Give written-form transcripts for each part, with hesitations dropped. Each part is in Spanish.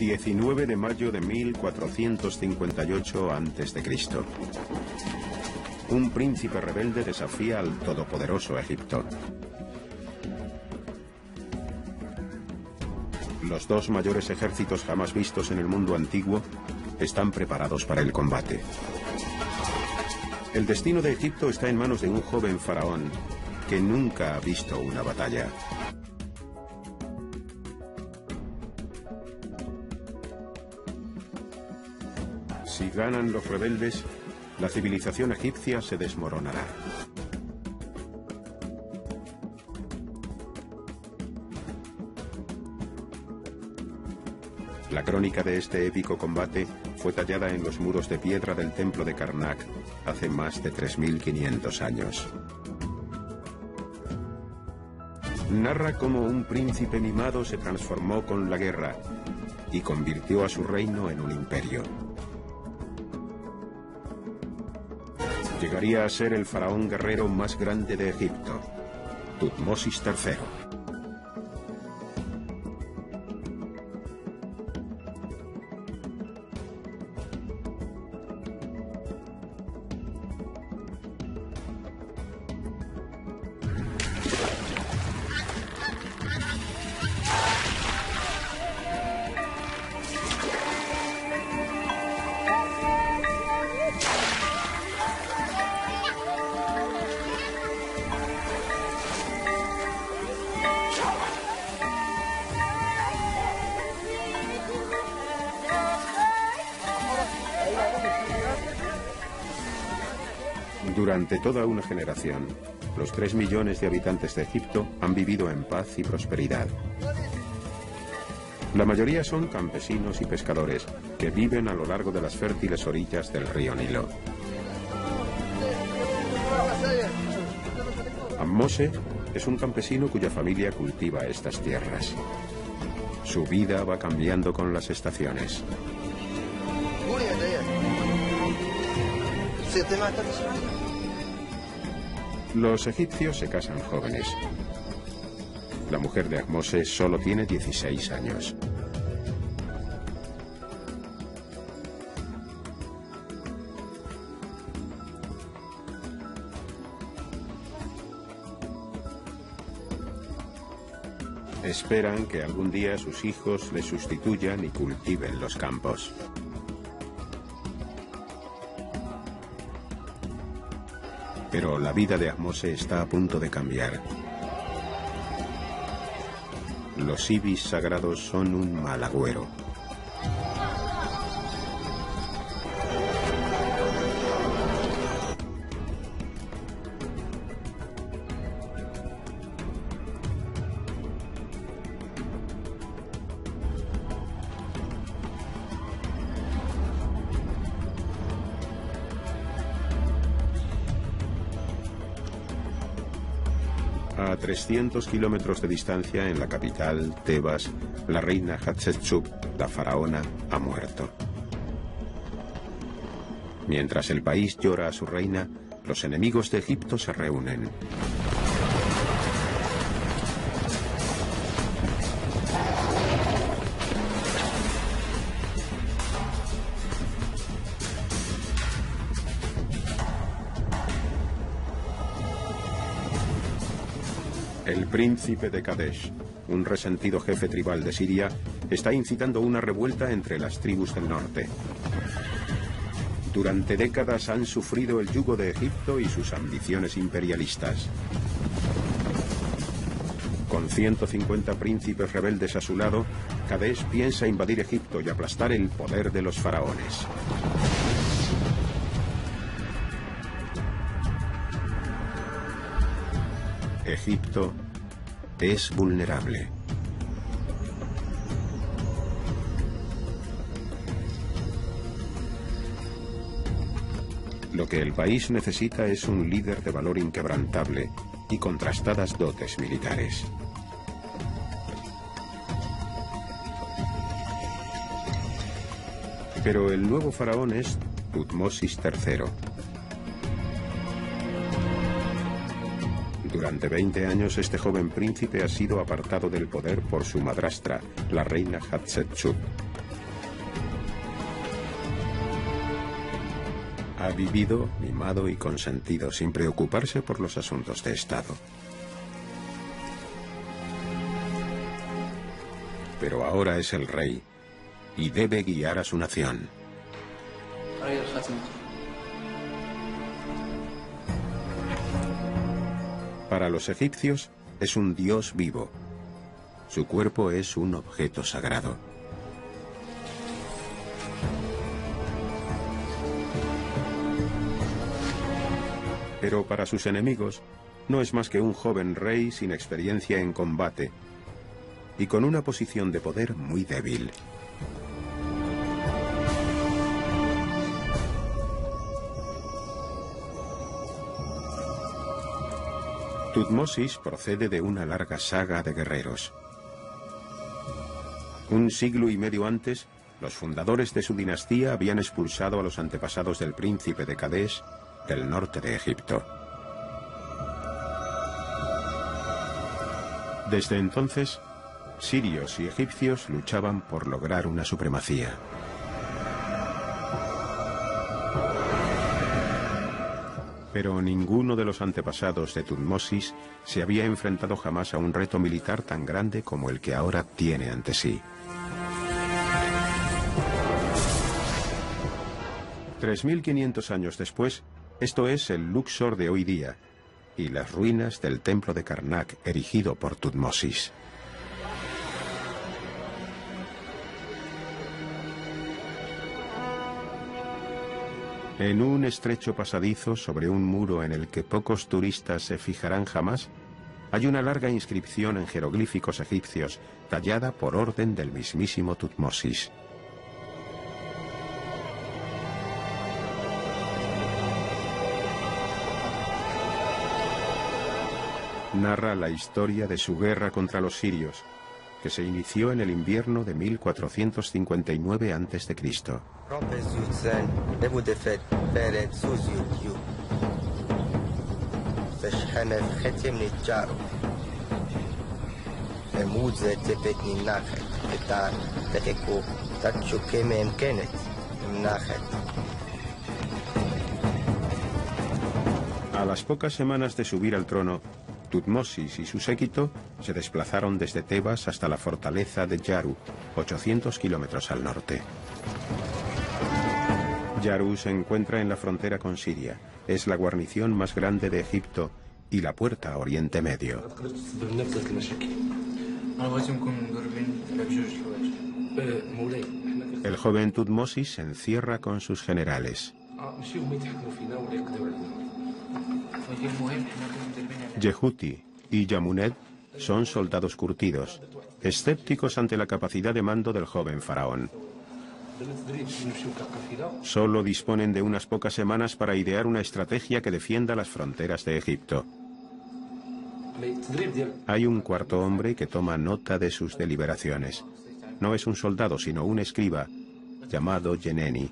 19 de mayo de 1458 a.C. Un príncipe rebelde desafía al todopoderoso Egipto. Los dos mayores ejércitos jamás vistos en el mundo antiguo están preparados para el combate. El destino de Egipto está en manos de un joven faraón que nunca ha visto una batalla. Si ganan los rebeldes, la civilización egipcia se desmoronará. La crónica de este épico combate fue tallada en los muros de piedra del templo de Karnak hace más de 3.500 años. Narra cómo un príncipe mimado se transformó con la guerra y convirtió a su reino en un imperio. Llegaría a ser el faraón guerrero más grande de Egipto, Tutmosis III. Durante toda una generación, los 3 millones de habitantes de Egipto han vivido en paz y prosperidad. La mayoría son campesinos y pescadores que viven a lo largo de las fértiles orillas del río Nilo. Ahmose es un campesino cuya familia cultiva estas tierras. Su vida va cambiando con las estaciones. Los egipcios se casan jóvenes. La mujer de Ahmose solo tiene 16 años. Esperan que algún día sus hijos le sustituyan y cultiven los campos. Pero la vida de Ahmose está a punto de cambiar. Los ibis sagrados son un mal agüero. A 300 kilómetros de distancia, en la capital, Tebas, la reina Hatshepsut, la faraona, ha muerto. Mientras el país llora a su reina, los enemigos de Egipto se reúnen. El príncipe de Kadesh, un resentido jefe tribal de Siria, está incitando una revuelta entre las tribus del norte. Durante décadas han sufrido el yugo de Egipto y sus ambiciones imperialistas. Con 150 príncipes rebeldes a su lado, Kadesh piensa invadir Egipto y aplastar el poder de los faraones. Egipto es vulnerable. Lo que el país necesita es un líder de valor inquebrantable y contrastadas dotes militares. Pero el nuevo faraón es Tutmosis III. Durante 20 años este joven príncipe ha sido apartado del poder por su madrastra, la reina Hatshepsut, ha vivido, mimado y consentido sin preocuparse por los asuntos de Estado. Pero ahora es el rey y debe guiar a su nación. Para los egipcios es un dios vivo. Su cuerpo es un objeto sagrado. Pero para sus enemigos no es más que un joven rey sin experiencia en combate y con una posición de poder muy débil. Tutmosis procede de una larga saga de guerreros. Un siglo y medio antes, los fundadores de su dinastía habían expulsado a los antepasados del príncipe de Kadesh del norte de Egipto. Desde entonces, sirios y egipcios luchaban por lograr una supremacía. Pero ninguno de los antepasados de Tutmosis se había enfrentado jamás a un reto militar tan grande como el que ahora tiene ante sí. 3.500 años después, esto es el Luxor de hoy día y las ruinas del templo de Karnak erigido por Tutmosis. En un estrecho pasadizo sobre un muro en el que pocos turistas se fijarán jamás, hay una larga inscripción en jeroglíficos egipcios tallada por orden del mismísimo Tutmosis. Narra la historia de su guerra contra los sirios, que se inició en el invierno de 1459 a.C. A las pocas semanas de subir al trono, Tutmosis y su séquito se desplazaron desde Tebas hasta la fortaleza de Yaru, 800 kilómetros al norte. Yaru se encuentra en la frontera con Siria, es la guarnición más grande de Egipto y la puerta a Oriente Medio. El joven Tutmosis se encierra con sus generales. Yehuti y Yamunet son soldados curtidos, escépticos ante la capacidad de mando del joven faraón. Solo disponen de unas pocas semanas para idear una estrategia que defienda las fronteras de Egipto. Hay un cuarto hombre que toma nota de sus deliberaciones. No es un soldado, sino un escriba, llamado Yeneni.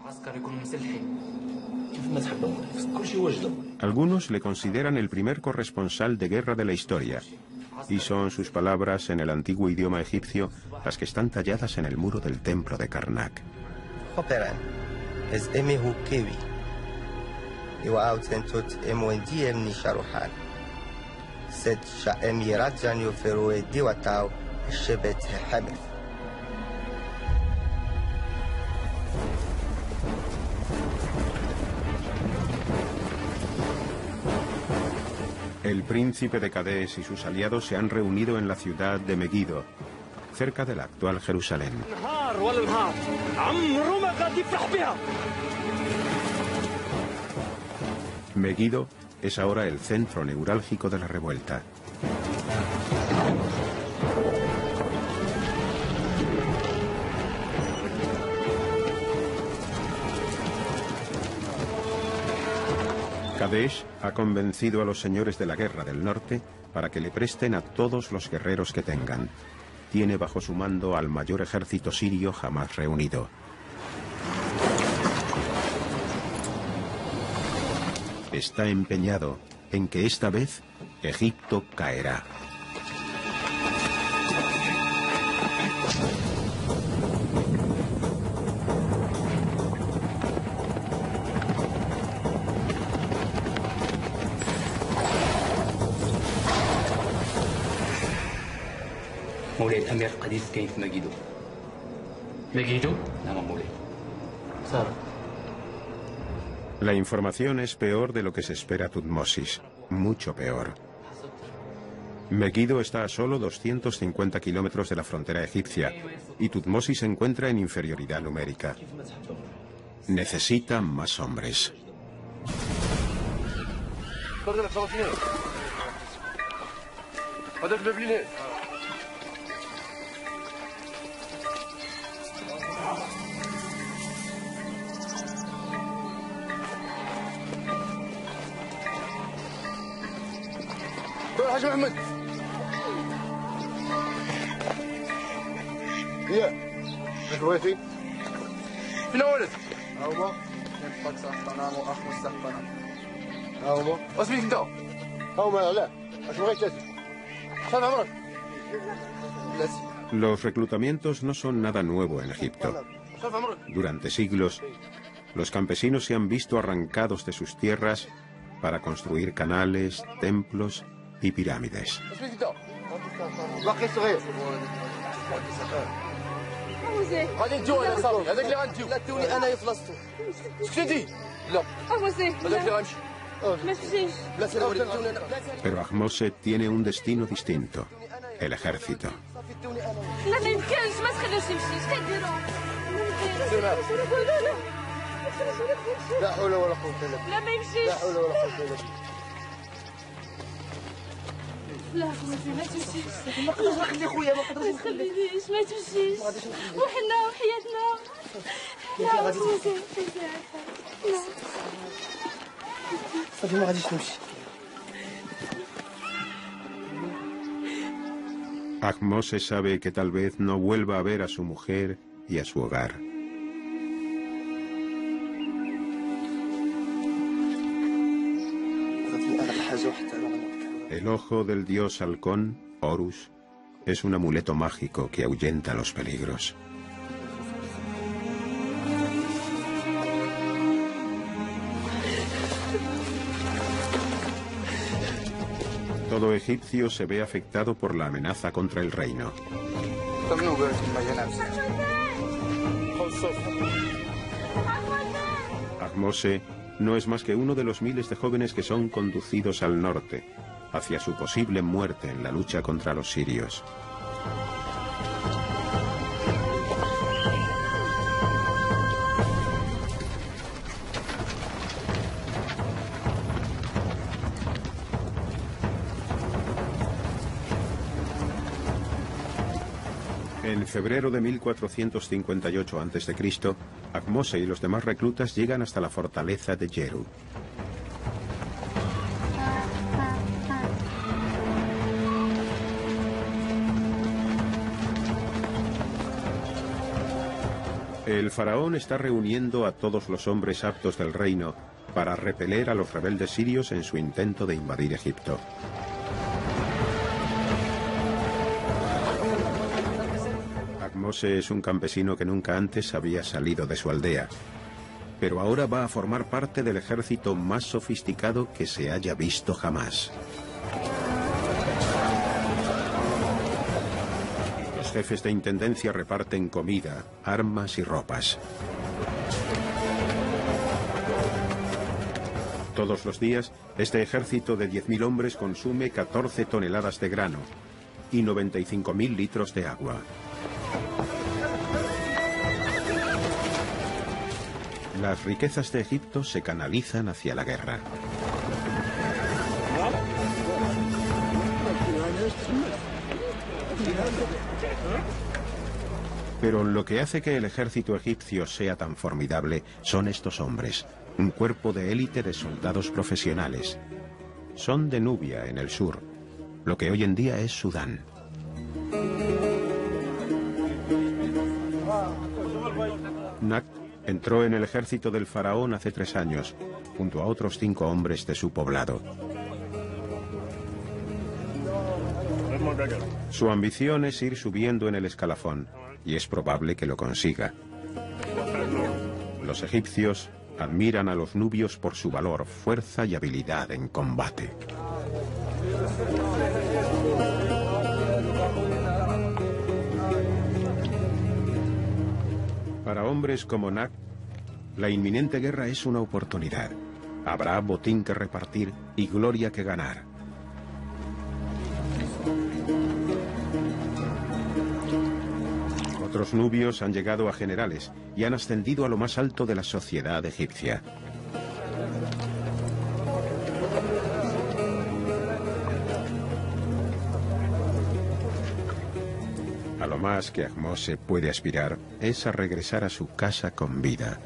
Algunos le consideran el primer corresponsal de guerra de la historia, y son sus palabras en el antiguo idioma egipcio las que están talladas en el muro del templo de Karnak. El príncipe de Kadesh y sus aliados se han reunido en la ciudad de Megiddo, cerca de la actual Jerusalén. Megiddo es ahora el centro neurálgico de la revuelta. Kadesh ha convencido a los señores de la guerra del norte para que le presten a todos los guerreros que tengan. Tiene bajo su mando al mayor ejército sirio jamás reunido. Está empeñado en que esta vez Egipto caerá. الامير قديس كاين في ميغيدو. ميغيدو؟ نعم مولاي. صار. La información es peor de lo que se espera Tutmosis, mucho peor. Megiddo está a solo 250 kilómetros de la frontera egipcia y Tutmosis se encuentra en inferioridad numérica. Necesita más hombres. Los reclutamientos no son nada nuevo en Egipto. Durante siglos, los campesinos se han visto arrancados de sus tierras para construir canales, templos y pirámides. Pero Ahmose tiene un destino distinto, el ejército. Ahmose sabe que tal vez no vuelva a ver a su mujer y a su hogar. El ojo del dios halcón, Horus, es un amuleto mágico que ahuyenta los peligros. Todo egipcio se ve afectado por la amenaza contra el reino. Ahmose no es más que uno de los miles de jóvenes que son conducidos al norte, hacia su posible muerte en la lucha contra los sirios. En febrero de 1458 a.C., Ahmose y los demás reclutas llegan hasta la fortaleza de Tjaru. El faraón está reuniendo a todos los hombres aptos del reino para repeler a los rebeldes sirios en su intento de invadir Egipto. Ahmose es un campesino que nunca antes había salido de su aldea, pero ahora va a formar parte del ejército más sofisticado que se haya visto jamás. Los jefes de intendencia reparten comida, armas y ropas. Todos los días, este ejército de 10.000 hombres consume 14 toneladas de grano y 95.000 litros de agua. Las riquezas de Egipto se canalizan hacia la guerra. Pero lo que hace que el ejército egipcio sea tan formidable son estos hombres, un cuerpo de élite de soldados profesionales. Son de Nubia, en el sur, lo que hoy en día es Sudán. Nakht entró en el ejército del faraón hace 3 años, junto a otros 5 hombres de su poblado. Su ambición es ir subiendo en el escalafón, y es probable que lo consiga. Los egipcios admiran a los nubios por su valor, fuerza y habilidad en combate. Para hombres como Nakht, la inminente guerra es una oportunidad. Habrá botín que repartir y gloria que ganar. Otros nubios han llegado a generales y han ascendido a lo más alto de la sociedad egipcia. A lo más que Ahmose puede aspirar es a regresar a su casa con vida.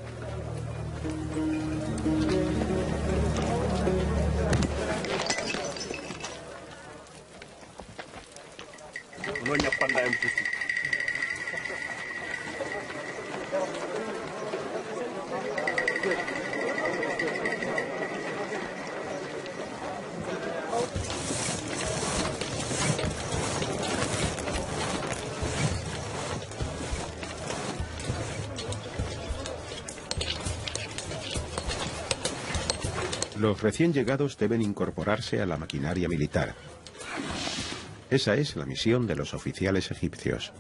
Los recién llegados deben incorporarse a la maquinaria militar. Esa es la misión de los oficiales egipcios.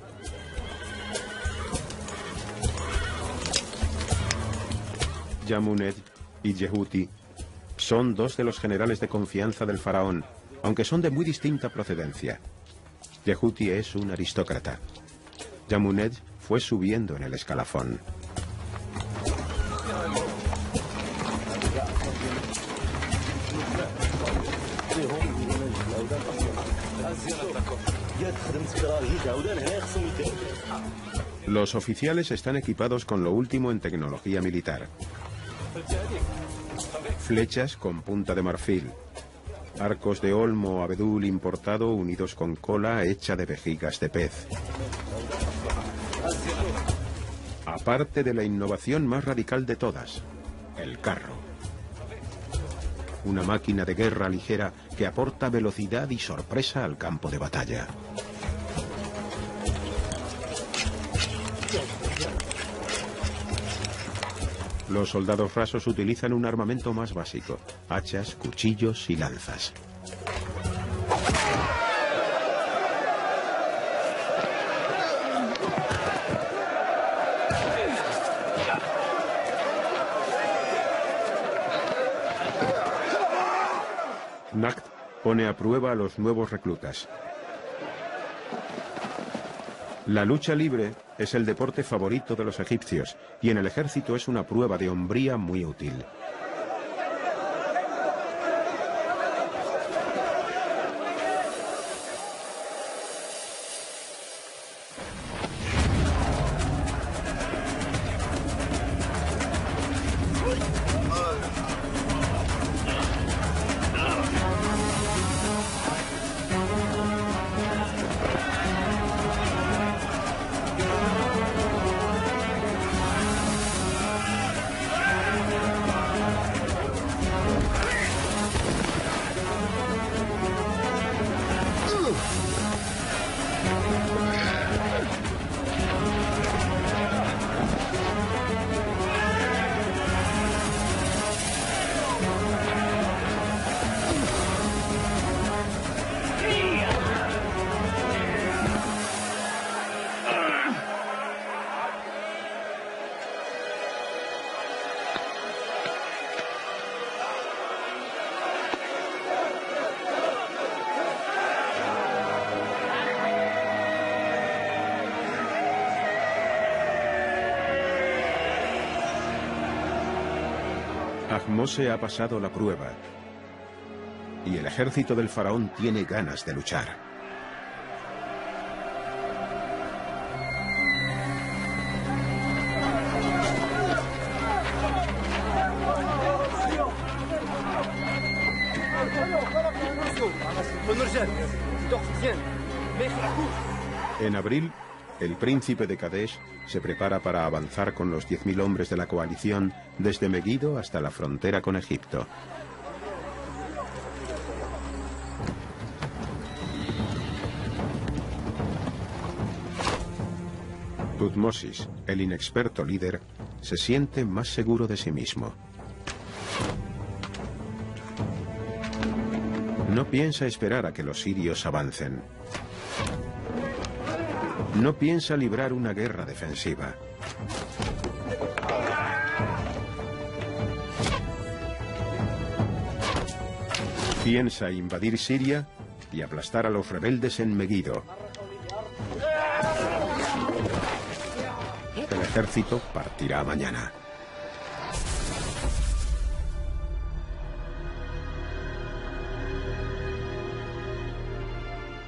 Yamunet y Yehuti son dos de los generales de confianza del faraón, aunque son de muy distinta procedencia. Yehuti es un aristócrata. Yamunet fue subiendo en el escalafón. Los oficiales están equipados con lo último en tecnología militar. Flechas con punta de marfil, arcos de olmo o abedul importado unidos con cola hecha de vejigas de pez. Aparte de la innovación más radical de todas, el carro. Una máquina de guerra ligera que aporta velocidad y sorpresa al campo de batalla. Los soldados rasos utilizan un armamento más básico: hachas, cuchillos y lanzas. Nakht pone a prueba a los nuevos reclutas. La lucha libre es el deporte favorito de los egipcios y en el ejército es una prueba de hombría muy útil. Ahmose ha pasado la prueba y el ejército del faraón tiene ganas de luchar. En abril, el príncipe de Kadesh se prepara para avanzar con los 10.000 hombres de la coalición desde Megiddo hasta la frontera con Egipto. Tutmosis, el inexperto líder, se siente más seguro de sí mismo. No piensa esperar a que los sirios avancen. No piensa librar una guerra defensiva. piensa invadir Siria y aplastar a los rebeldes en Megiddo. El ejército partirá mañana.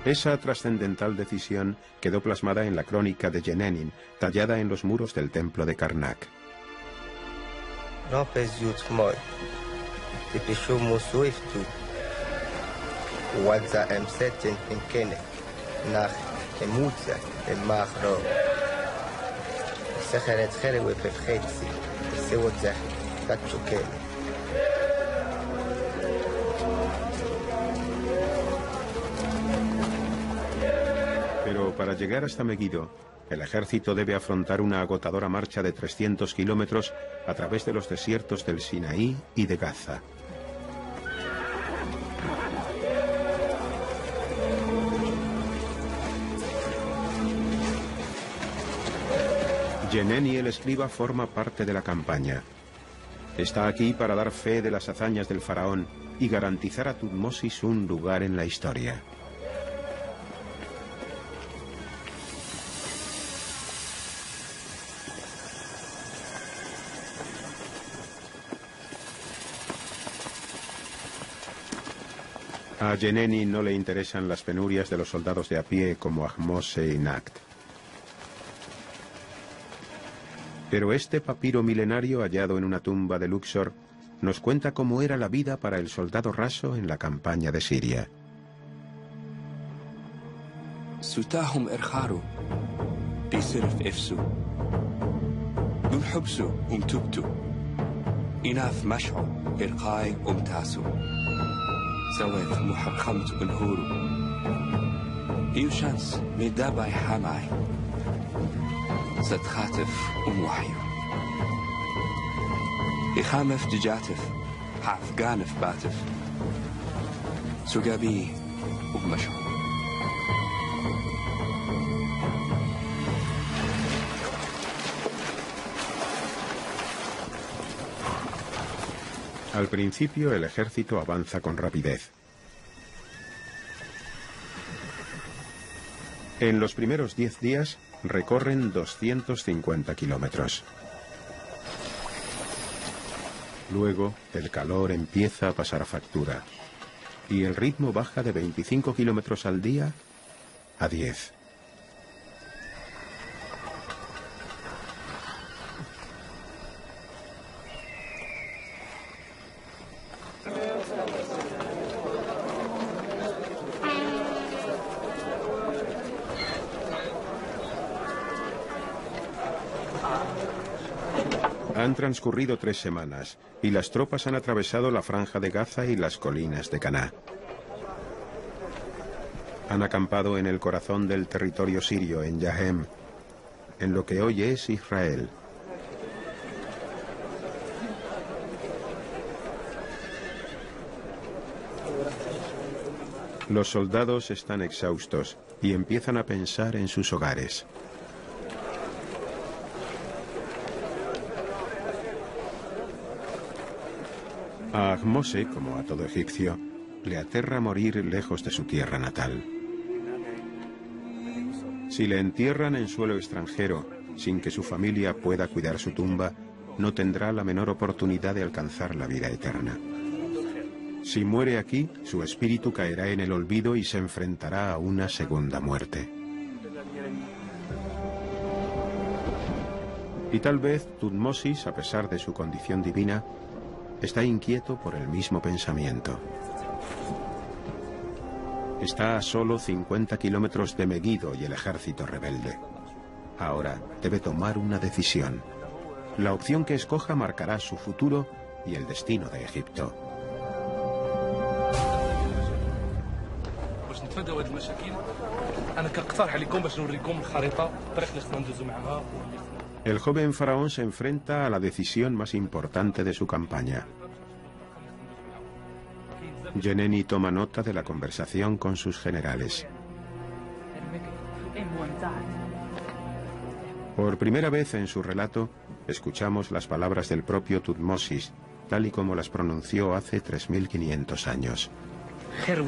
Esa trascendental decisión quedó plasmada en la crónica de Yeneni, tallada en los muros del templo de Karnak. Pero para llegar hasta Megiddo, el ejército debe afrontar una agotadora marcha de 300 kilómetros a través de los desiertos del Sinaí y de Gaza. Yeneni el escriba forma parte de la campaña. Está aquí para dar fe de las hazañas del faraón y garantizar a Tutmosis un lugar en la historia. A Yeneni no le interesan las penurias de los soldados de a pie como Ahmose y Nakht. Pero este papiro milenario hallado en una tumba de Luxor nos cuenta cómo era la vida para el soldado raso en la campaña de Siria. Al principio el ejército avanza con rapidez. En los primeros 10 días recorren 250 kilómetros. Luego, el calor empieza a pasar factura y el ritmo baja de 25 kilómetros al día a 10. Han transcurrido 3 semanas y las tropas han atravesado la franja de Gaza y las colinas de Caná. Han acampado en el corazón del territorio sirio, en Yehem, en lo que hoy es Israel. Los soldados están exhaustos y empiezan a pensar en sus hogares. A Ahmose, como a todo egipcio, le aterra morir lejos de su tierra natal. Si le entierran en suelo extranjero, sin que su familia pueda cuidar su tumba, no tendrá la menor oportunidad de alcanzar la vida eterna. Si muere aquí, su espíritu caerá en el olvido y se enfrentará a una segunda muerte. Y tal vez Tutmosis, a pesar de su condición divina, está inquieto por el mismo pensamiento. Está a solo 50 kilómetros de Megiddo y el ejército rebelde. Ahora debe tomar una decisión. La opción que escoja marcará su futuro y el destino de Egipto. El joven faraón se enfrenta a la decisión más importante de su campaña. Yeneni toma nota de la conversación con sus generales. Por primera vez en su relato, escuchamos las palabras del propio Tutmosis, tal y como las pronunció hace 3500 años. El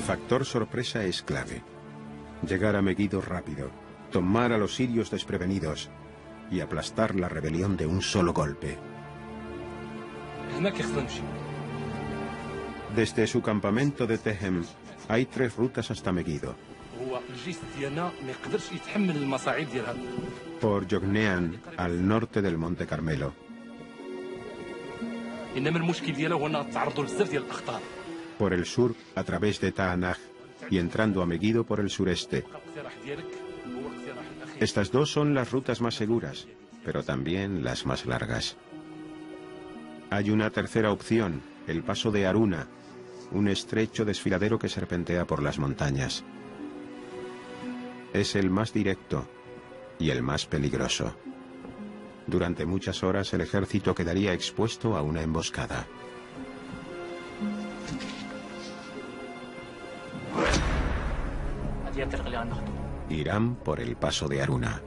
factor sorpresa es clave. Llegar a Megiddo rápido, tomar a los sirios desprevenidos y aplastar la rebelión de un solo golpe. Desde su campamento de Yehem hay 3 rutas hasta Megiddo. Por Yognean, al norte del Monte Carmelo. Por el sur, a través de Taanaj, y entrando a Megiddo por el sureste. Estas 2 son las rutas más seguras, pero también las más largas. Hay una tercera opción, el paso de Aruna, un estrecho desfiladero que serpentea por las montañas. Es el más directo y el más peligroso. Durante muchas horas el ejército quedaría expuesto a una emboscada. Irán por el paso de Aruna.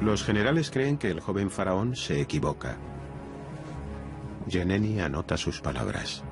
Los generales creen que el joven faraón se equivoca. Yeneni anota sus palabras.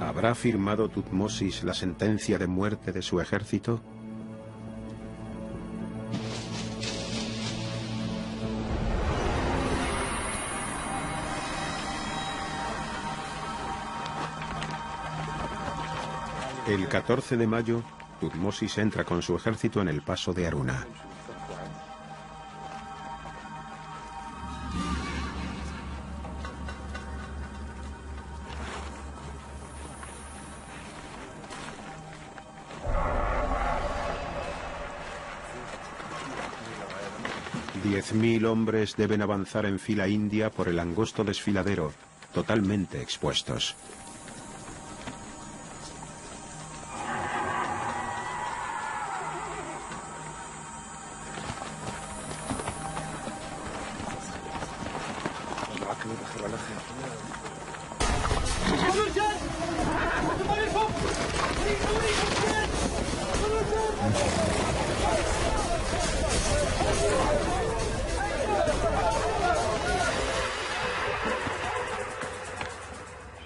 ¿Habrá firmado Tutmosis la sentencia de muerte de su ejército? El 14 de mayo, Tutmosis entra con su ejército en el paso de Aruna. Mil hombres deben avanzar en fila india por el angosto desfiladero, totalmente expuestos.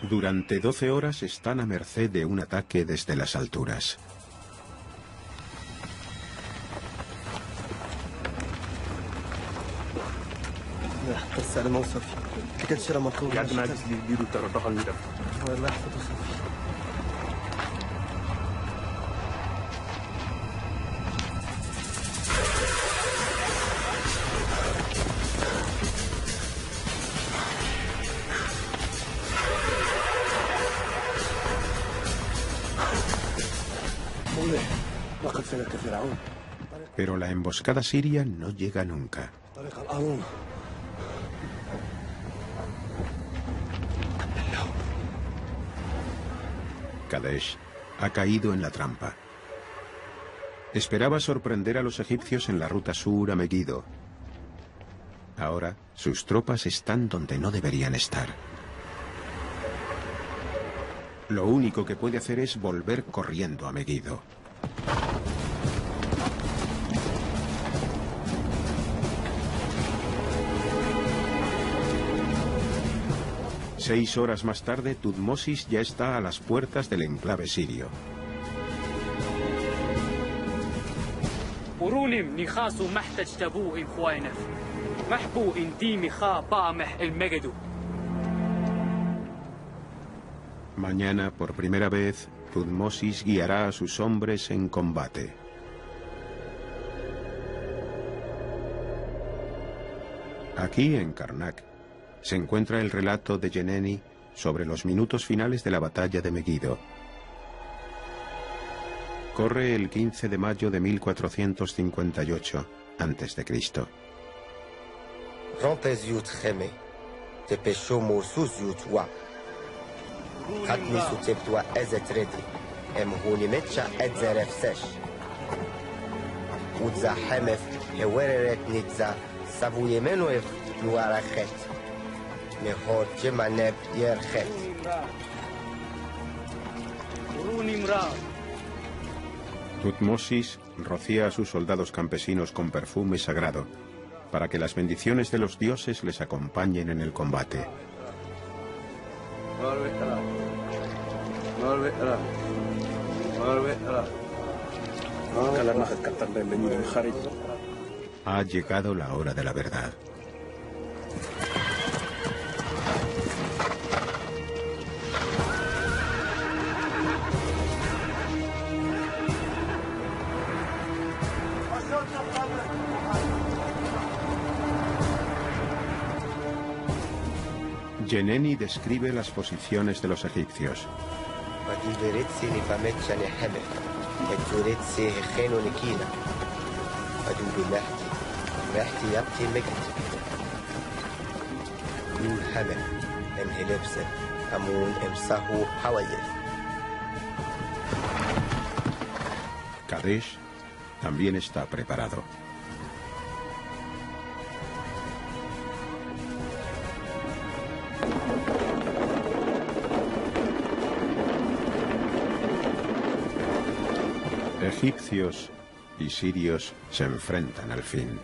Durante 12 horas están a merced de un ataque desde las alturas. Pero la emboscada siria no llega nunca. Kadesh, ha caído en la trampa. Esperaba sorprender a los egipcios en la ruta sur a Megiddo. Ahora, sus tropas están donde no deberían estar. Lo único que puede hacer es volver corriendo a Megiddo. Seis horas más tarde, Tutmosis ya está a las puertas del enclave sirio. Mañana, por primera vez, Tutmosis guiará a sus hombres en combate. Aquí, en Karnak, se encuentra el relato de Yeneni sobre los minutos finales de la batalla de Megiddo. Corre el 15 de mayo de 1458 a.C. Tutmosis rocía a sus soldados campesinos con perfume sagrado para que las bendiciones de los dioses les acompañen en el combate. Ha llegado la hora de la verdad. Yeneni describe las posiciones de los egipcios. Kadesh también está preparado. Egipcios y sirios se enfrentan al fin.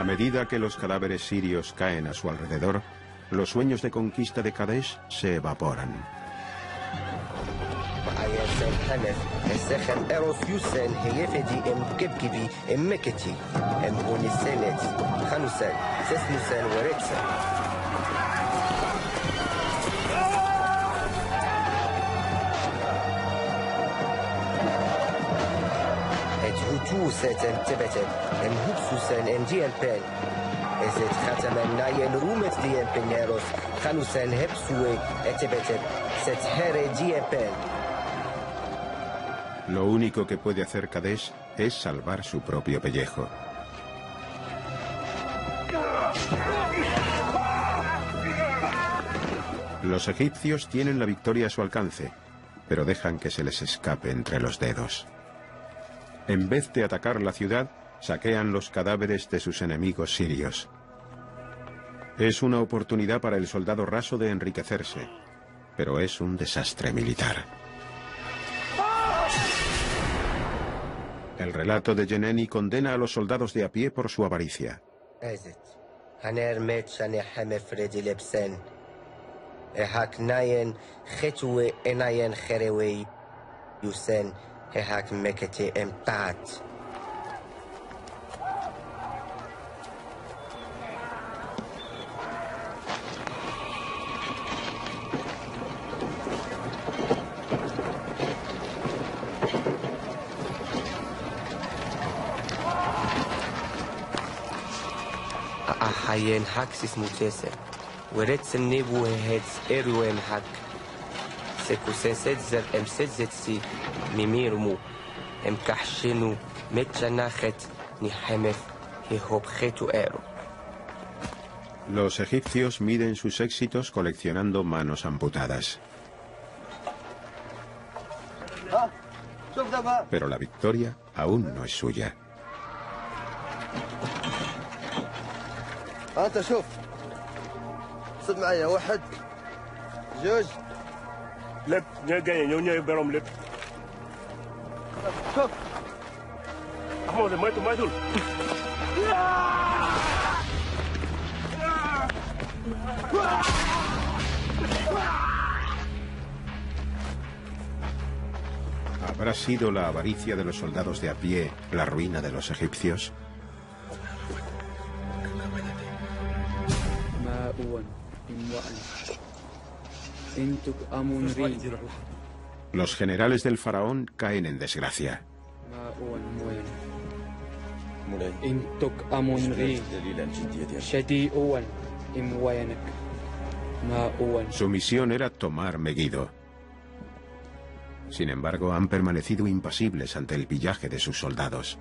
A medida que los cadáveres sirios caen a su alrededor, los sueños de conquista de Kadesh se evaporan. Lo único que puede hacer Kadesh es salvar su propio pellejo. Los egipcios tienen la victoria a su alcance, pero dejan que se les escape entre los dedos. En vez de atacar la ciudad, saquean los cadáveres de sus enemigos sirios. Es una oportunidad para el soldado raso de enriquecerse, pero es un desastre militar. El relato de Yeneni condena a los soldados de a pie por su avaricia. Los egipcios miden sus éxitos coleccionando manos amputadas. Pero la victoria aún no es suya. ¿Habrá sido la avaricia de los soldados de a pie la ruina de los egipcios? Los generales del faraón caen en desgracia. Su misión era tomar Megiddo. Sin embargo, han permanecido impasibles ante el pillaje de sus soldados.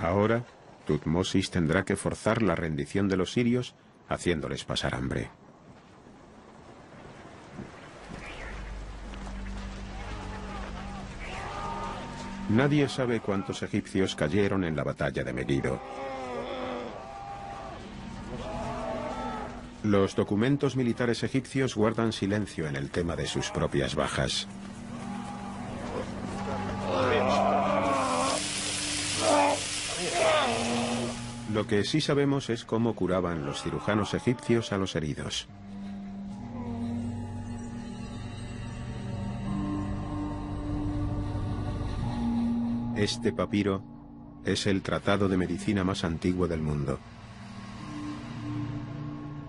Ahora, Tutmosis tendrá que forzar la rendición de los sirios, haciéndoles pasar hambre. Nadie sabe cuántos egipcios cayeron en la batalla de Megiddo. Los documentos militares egipcios guardan silencio en el tema de sus propias bajas. Lo que sí sabemos es cómo curaban los cirujanos egipcios a los heridos. Este papiro es el tratado de medicina más antiguo del mundo.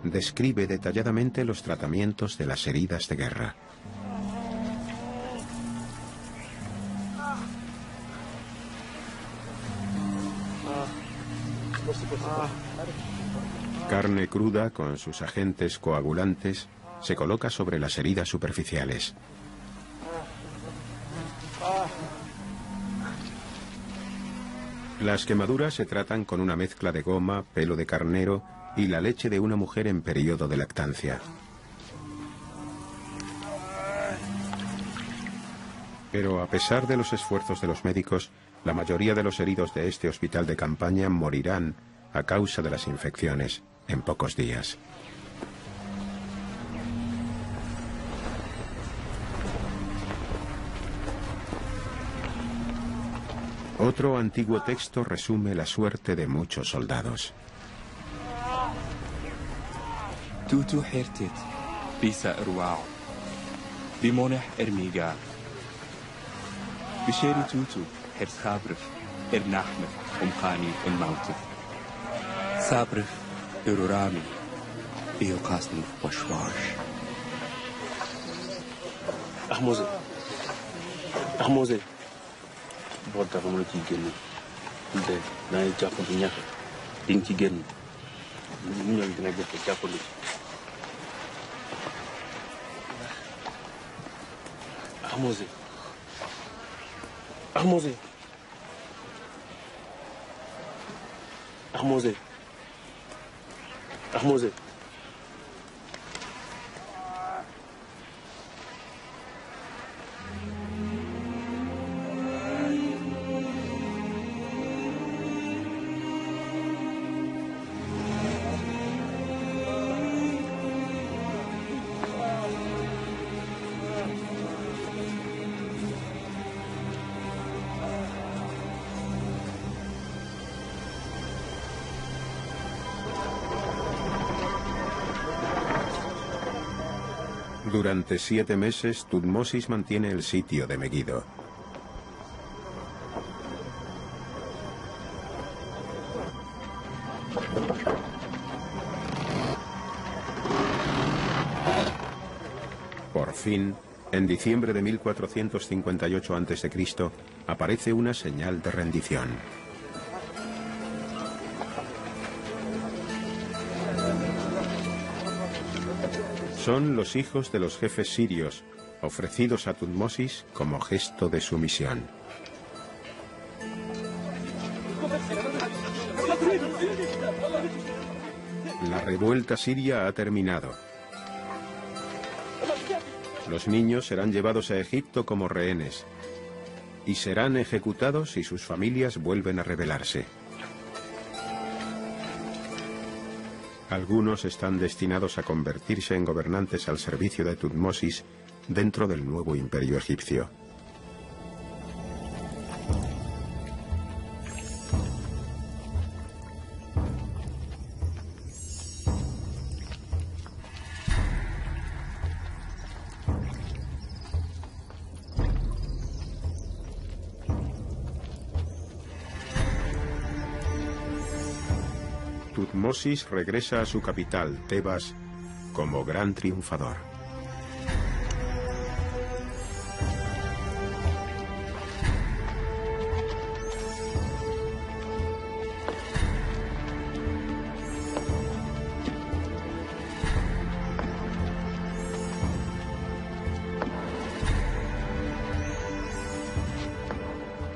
describe detalladamente los tratamientos de las heridas de guerra. Carne cruda con sus agentes coagulantes se coloca sobre las heridas superficiales. Las quemaduras se tratan con una mezcla de goma, pelo de carnero y la leche de una mujer en periodo de lactancia. Pero a pesar de los esfuerzos de los médicos, la mayoría de los heridos de este hospital de campaña morirán a causa de las infecciones en pocos días. Otro antiguo texto resume la suerte de muchos soldados. Tutu hertit, pisa ruao, bimoneh ermiga, bisheri tutu, herzabref, ernahmef, umkani elmautef, sabref, erurami, biokasnuf, washwash. Ahmose, Ahmose. Ahmose. Durante 7 meses, Tutmosis mantiene el sitio de Megiddo. Por fin, en diciembre de 1458 a.C., aparece una señal de rendición. Son los hijos de los jefes sirios, ofrecidos a Tutmosis como gesto de sumisión. La revuelta siria ha terminado. Los niños serán llevados a Egipto como rehenes y serán ejecutados si sus familias vuelven a rebelarse. Algunos están destinados a convertirse en gobernantes al servicio de Tutmosis dentro del nuevo imperio egipcio. Tutmosis regresa a su capital, Tebas, como gran triunfador.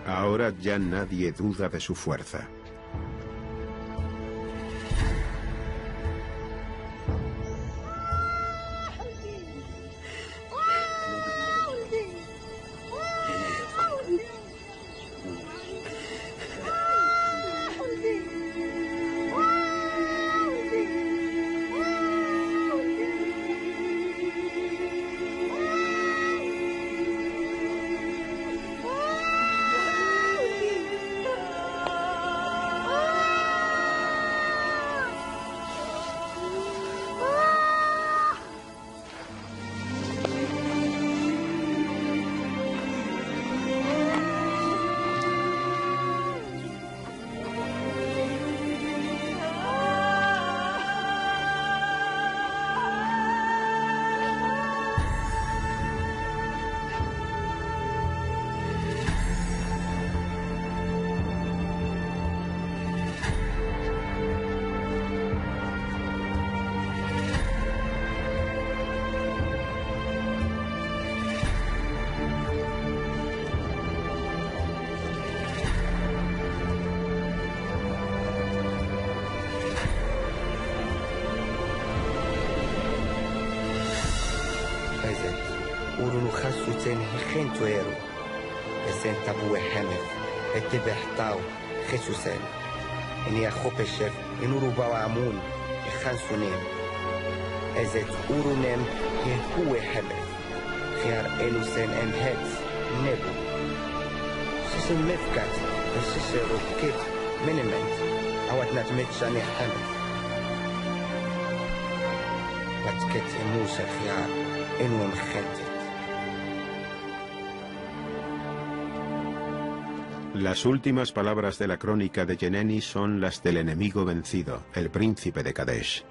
Ahora ya nadie duda de su fuerza. الجائزة ورونو خسو تين هخين تويرو بسين تابو حمد اتبع حطاو خسو سين اني اخوب الشف انورو بوامون اخانسو نيم ازت اورو نيم يهو حمد خيار الو سين ام هات نبو سيسن مفكات بسيسن روكيت منمنت عواتنا تمتشاني حمد بتكت موسى خيار إنه مخدت. Las últimas palabras de la crónica de Yeneni son las del enemigo vencido, el príncipe de Kadesh.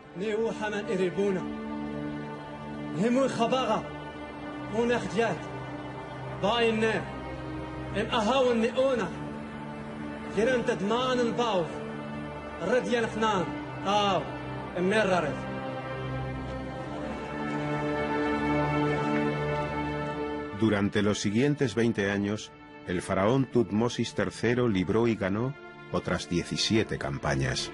Durante los siguientes 20 años, el faraón Tutmosis III libró y ganó otras 17 campañas.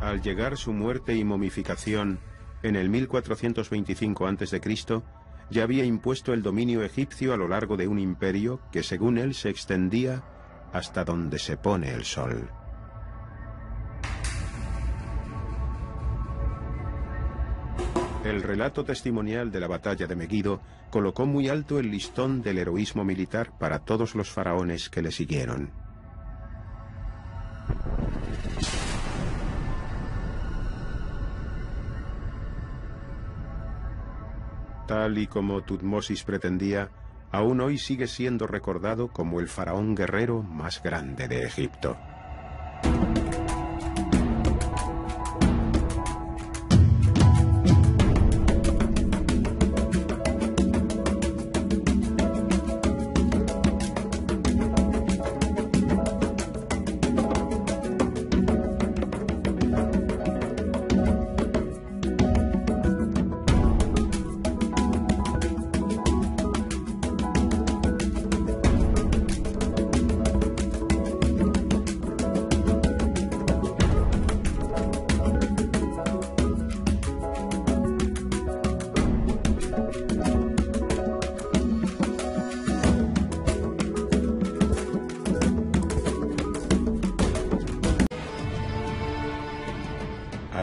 Al llegar su muerte y momificación, en el 1425 a.C., ya había impuesto el dominio egipcio a lo largo de un imperio que, según él, se extendía hasta donde se pone el sol. El relato testimonial de la batalla de Megiddo colocó muy alto el listón del heroísmo militar para todos los faraones que le siguieron. Tal y como Tutmosis pretendía, aún hoy sigue siendo recordado como el faraón guerrero más grande de Egipto.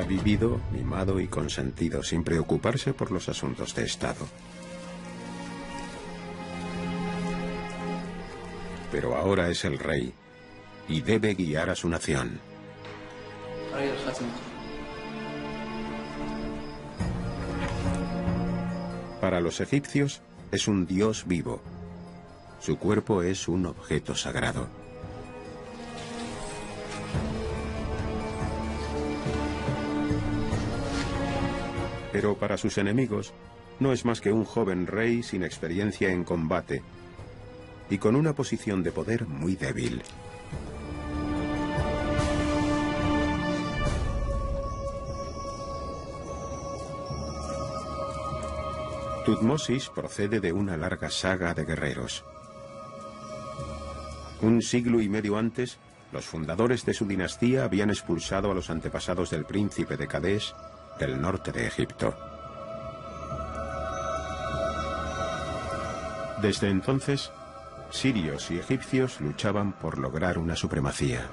Vivido, mimado y consentido, sin preocuparse por los asuntos de Estado. Pero ahora es el rey y debe guiar a su nación. Para los egipcios es un dios vivo. Su cuerpo es un objeto sagrado. Pero para sus enemigos no es más que un joven rey sin experiencia en combate y con una posición de poder muy débil. Tutmosis procede de una larga saga de guerreros. Un siglo y medio antes, los fundadores de su dinastía habían expulsado a los antepasados del príncipe de Kadesh del norte de Egipto. Desde entonces, sirios y egipcios luchaban por lograr una supremacía.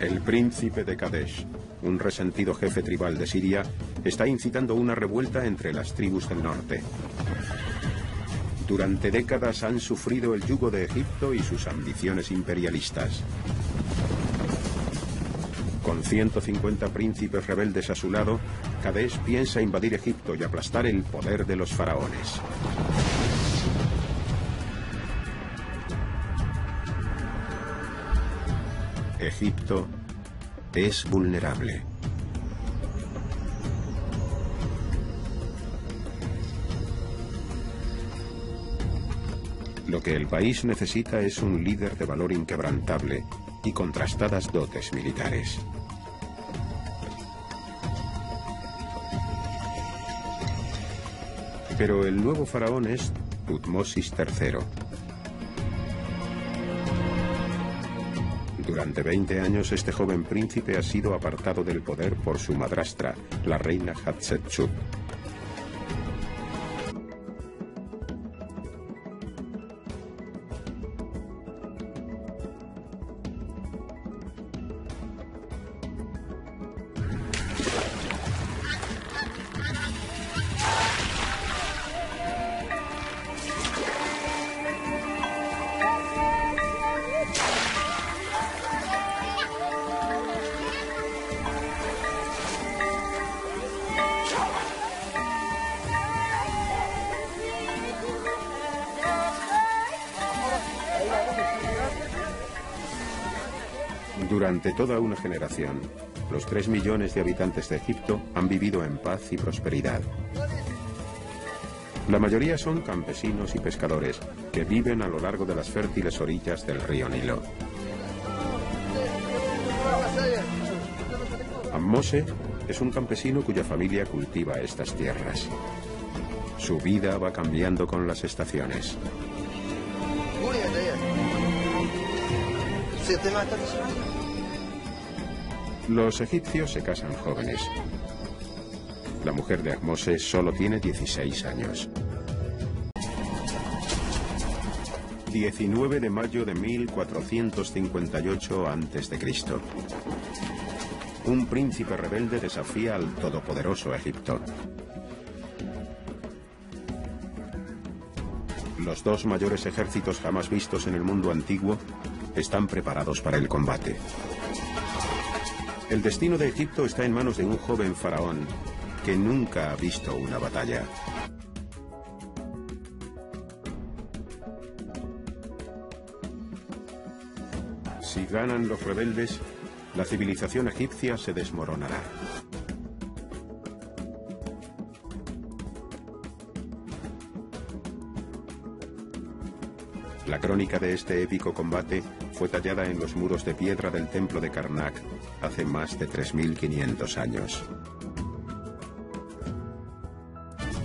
El príncipe de Kadesh, un resentido jefe tribal de Siria, está incitando una revuelta entre las tribus del norte. Durante décadas han sufrido el yugo de Egipto y sus ambiciones imperialistas. Con 150 príncipes rebeldes a su lado, Kadesh piensa invadir Egipto y aplastar el poder de los faraones. Egipto es vulnerable. Lo que el país necesita es un líder de valor inquebrantable y contrastadas dotes militares. Pero el nuevo faraón es Tutmosis III. Durante 20 años este joven príncipe ha sido apartado del poder por su madrastra, la reina Hatshepsut. Durante toda una generación, los 3 millones de habitantes de Egipto han vivido en paz y prosperidad. La mayoría son campesinos y pescadores que viven a lo largo de las fértiles orillas del río Nilo. Ahmose es un campesino cuya familia cultiva estas tierras. Su vida va cambiando con las estaciones. Los egipcios se casan jóvenes. La mujer de Ahmose solo tiene 16 años. 19 de mayo de 1458 a.C. Un príncipe rebelde desafía al todopoderoso Egipto. Los 2 mayores ejércitos jamás vistos en el mundo antiguo están preparados para el combate. El destino de Egipto está en manos de un joven faraón que nunca ha visto una batalla. Si ganan los rebeldes, la civilización egipcia se desmoronará. La crónica de este épico combate fue tallada en los muros de piedra del templo de Karnak hace más de 3.500 años.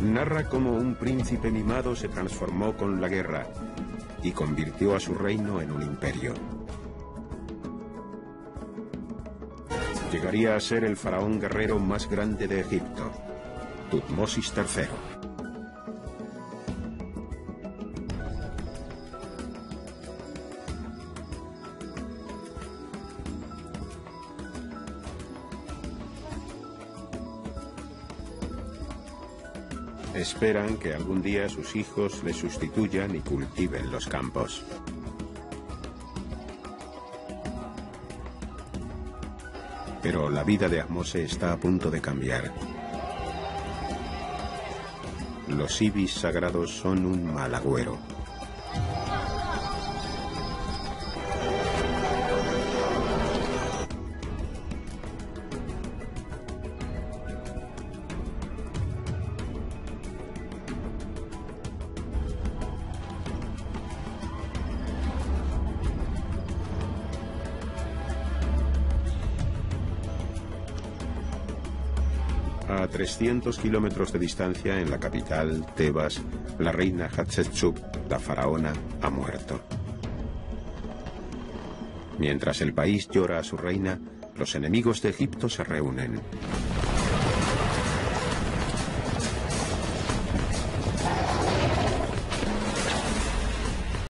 Narra cómo un príncipe mimado se transformó con la guerra y convirtió a su reino en un imperio. Llegaría a ser el faraón guerrero más grande de Egipto, Tutmosis III. Esperan que algún día sus hijos le sustituyan y cultiven los campos. Pero la vida de Ahmose está a punto de cambiar. Los ibis sagrados son un mal agüero. A 300 kilómetros de distancia, en la capital, Tebas, la reina Hatshepsut, la faraona, ha muerto. Mientras el país llora a su reina, los enemigos de Egipto se reúnen.